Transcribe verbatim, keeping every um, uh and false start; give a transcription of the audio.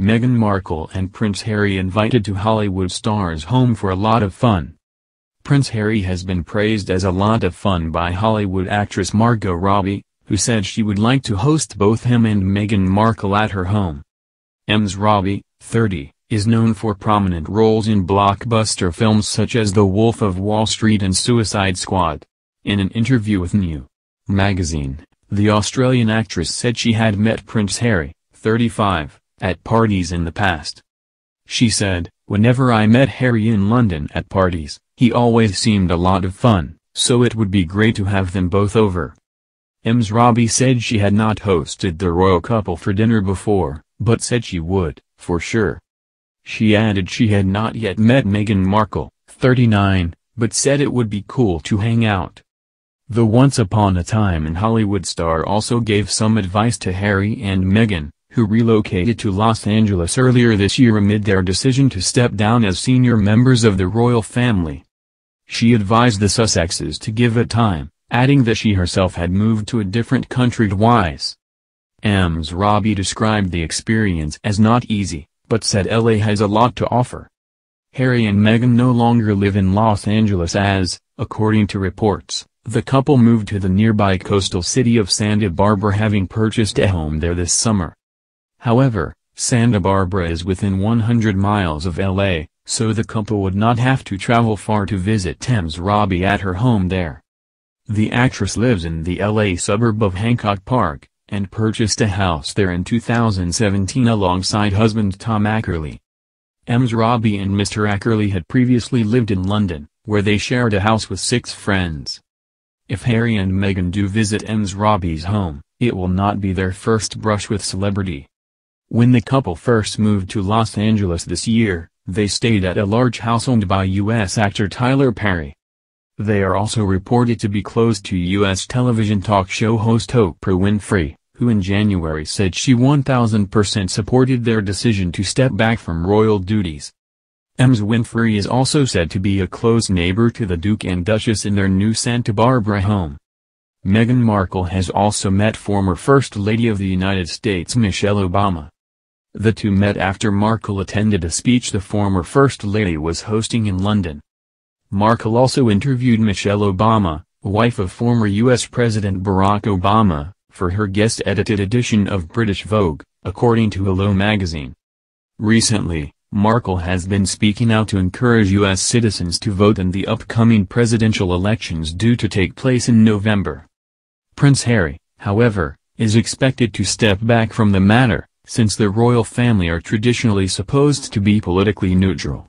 Meghan Markle and Prince Harry invited to Hollywood stars' home for a lot of fun. Prince Harry has been praised as a lot of fun by Hollywood actress Margot Robbie, who said she would like to host both him and Meghan Markle at her home. Ms Robbie, thirty, is known for prominent roles in blockbuster films such as The Wolf of Wall Street and Suicide Squad. In an interview with New Magazine, the Australian actress said she had met Prince Harry, thirty-five, at parties in the past. She said, "Whenever I met Harry in London at parties, he always seemed a lot of fun, so it would be great to have them both over." Ms Robbie said she had not hosted the royal couple for dinner before, but said she would, for sure. She added she had not yet met Meghan Markle, thirty-nine, but said it would be cool to hang out. The Once Upon a Time in Hollywood star also gave some advice to Harry and Meghan, who relocated to Los Angeles earlier this year amid their decision to step down as senior members of the royal family. She advised the Sussexes to give it time, adding that she herself had moved to a different country twice. Ms Robbie described the experience as not easy, but said L A has a lot to offer. Harry and Meghan no longer live in Los Angeles as, according to reports, the couple moved to the nearby coastal city of Santa Barbara, having purchased a home there this summer. However, Santa Barbara is within one hundred miles of L A, so the couple would not have to travel far to visit Ms Robbie at her home there. The actress lives in the L A suburb of Hancock Park, and purchased a house there in two thousand seventeen alongside husband Tom Ackerley. Ms Robbie and Mister Ackerley had previously lived in London, where they shared a house with six friends. If Harry and Meghan do visit Ms Robbie's home, it will not be their first brush with celebrity. When the couple first moved to Los Angeles this year, they stayed at a large house owned by U S actor Tyler Perry. They are also reported to be close to U S television talk show host Oprah Winfrey, who in January said she one thousand percent supported their decision to step back from royal duties. Ms Winfrey is also said to be a close neighbor to the Duke and Duchess in their new Santa Barbara home. Meghan Markle has also met former First Lady of the United States Michelle Obama. The two met after Markle attended a speech the former First Lady was hosting in London. Markle also interviewed Michelle Obama, wife of former U S President Barack Obama, for her guest-edited edition of British Vogue, according to Hello Magazine. Recently, Markle has been speaking out to encourage U S citizens to vote in the upcoming presidential elections due to take place in November. Prince Harry, however, is expected to step back from the matter, since the royal family are traditionally supposed to be politically neutral.